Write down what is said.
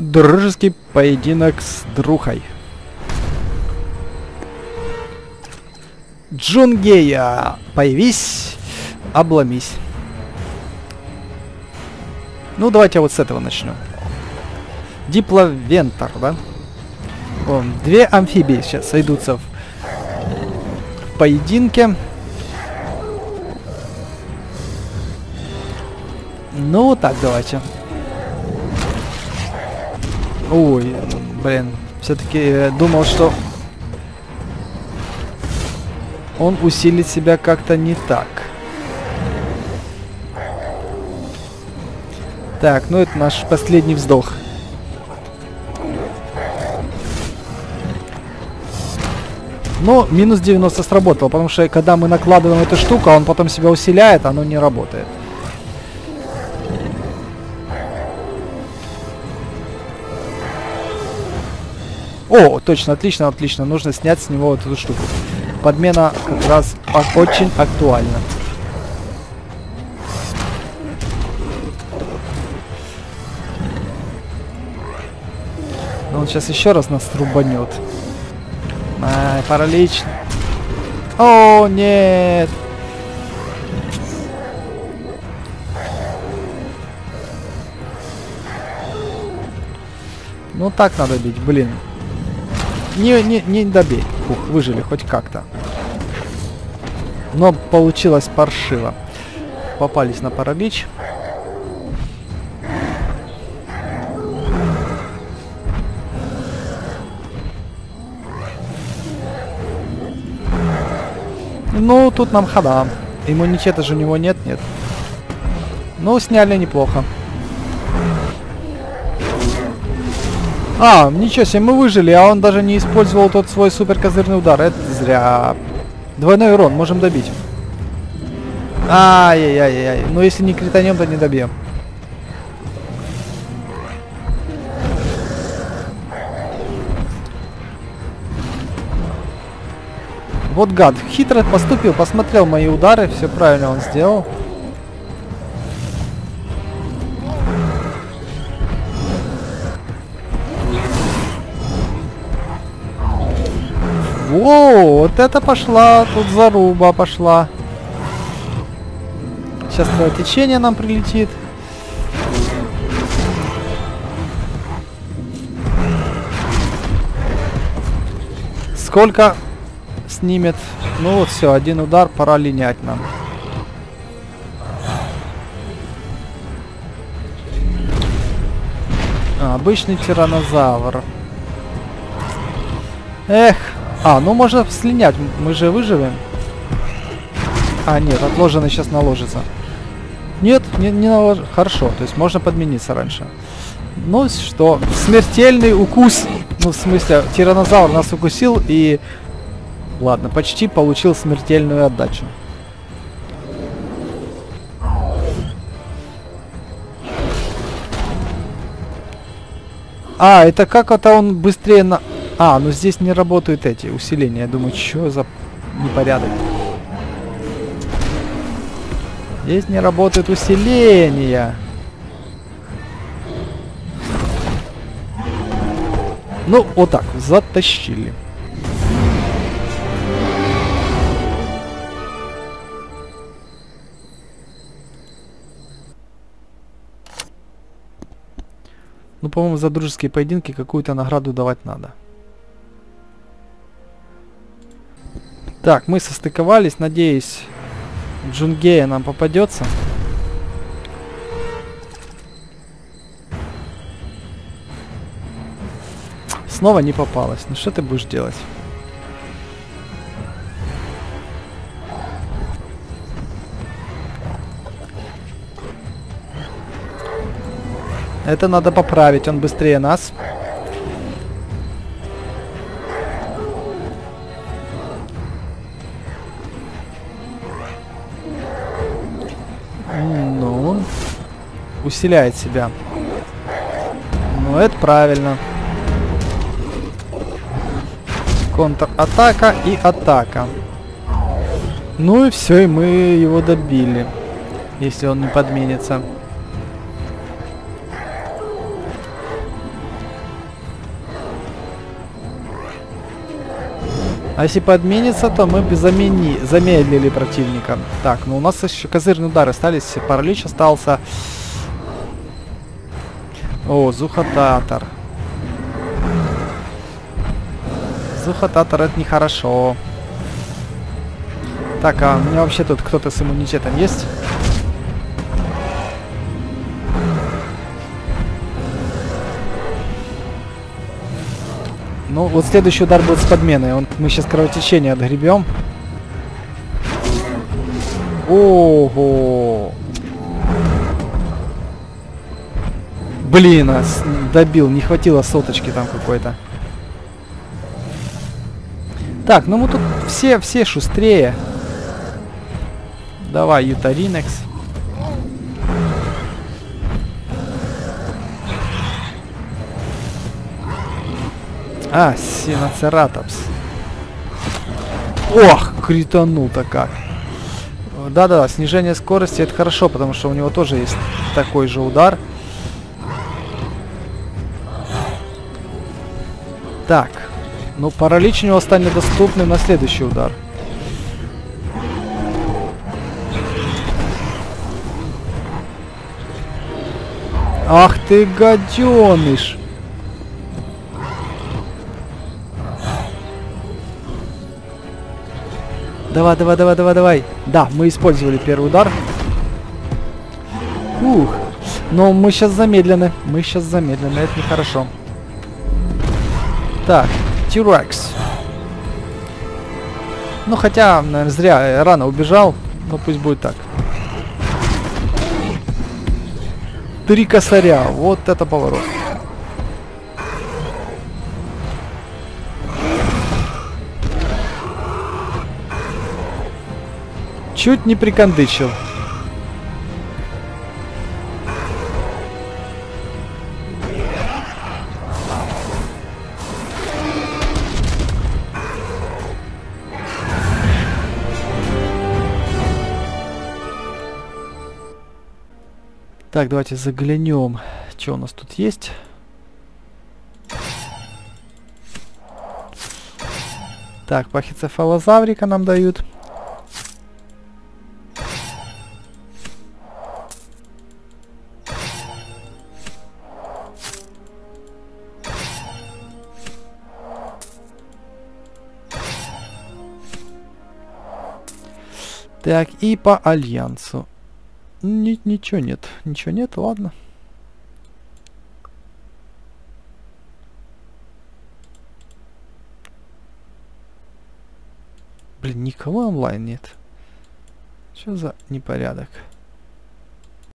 дружеский поединок с Друхой. Джунгея, появись, обломись. Ну, давайте вот с этого начнем. Дипловентор, да? Вон, две амфибии сейчас сойдутся в поединке. Ну, так, давайте. Ой, блин, все-таки думал, что он усилит себя как-то не так. Так, ну это наш последний вздох. Но минус 90 сработало, потому что когда мы накладываем эту штуку, он потом себя усиляет, оно не работает. О, точно, отлично, отлично. Нужно снять с него вот эту штуку. Подмена как раз очень актуальна. Он сейчас еще раз нас рубанет. Ай, паралич. О, нет. Ну так надо бить, блин. Не добей. Фух, выжили хоть как-то. Но получилось паршиво. Попались на паралич. Ну, тут нам хана. Иммунитета же у него нет, нет. Ну, сняли неплохо. А, ничего себе, мы выжили, а он даже не использовал тот свой супер козырный удар. Это зря. Двойной урон, можем добить. Ай-яй-яй-яй. Ну, если не кританем, то не добьем. Вот гад, хитро поступил, посмотрел мои удары, все правильно он сделал. Воу, вот это пошла, тут заруба пошла. Сейчас течение нам прилетит. Сколько снимет? Ну вот все, один удар, пора линять нам. А, обычный тиранозавр. Эх. А, ну можно слинять, мы же выживем. А, нет, отложенный сейчас наложится. Нет, не наложится. Хорошо, то есть можно подмениться раньше. Ну что, смертельный укус. Ну, в смысле, тиранозавр нас укусил и... Ладно, почти получил смертельную отдачу. А, это как это он быстрее на... А, ну здесь не работают эти усиления. Я думаю, что за непорядок. Здесь не работают усиления. Ну, вот так, затащили. Ну, по-моему, за дружеские поединки какую-то награду давать надо. Так, мы состыковались, надеюсь, Джунгея нам попадется. Снова не попалась. Ну что ты будешь делать? Это надо поправить, он быстрее нас. Усиляет себя. Ну, это правильно. Контратака и атака. Ну и все, и мы его добили. Если он не подменится. А если подменится, то мы замедлили противника. Так, ну у нас еще козырные удары остались. Паралич остался. О, Зухотатор. Зухотатор — это нехорошо. Так, а у меня вообще тут кто-то с иммунитетом есть? Ну, вот следующий удар будет с подменой. Мы сейчас кровотечение отгребем. Ого! Блин, добил. Не хватило соточки там какой-то. Так, ну мы тут все шустрее. Давай, Ютаринекс. А, Синоцератопс. Ох, кританул-то как. Да-да, снижение скорости — это хорошо, потому что у него тоже есть такой же удар. Так, ну паралич у него станет доступным на следующий удар. Ах ты гаденыш! Давай, давай, давай, давай, давай. Да, мы использовали первый удар. Ух. Но мы сейчас замедлены. Мы сейчас замедлены. Это нехорошо. Так, Тирекс. Ну, хотя, наверное, зря рано убежал. Но пусть будет так. Три косаря. Вот это поворот. Чуть не прикандычил. Так, давайте заглянем, что у нас тут есть. Так, пахицефалозаврика нам дают. Так, и по альянсу. Ничего нет. Ничего нет, ладно. Блин, никого онлайн нет. Что за непорядок?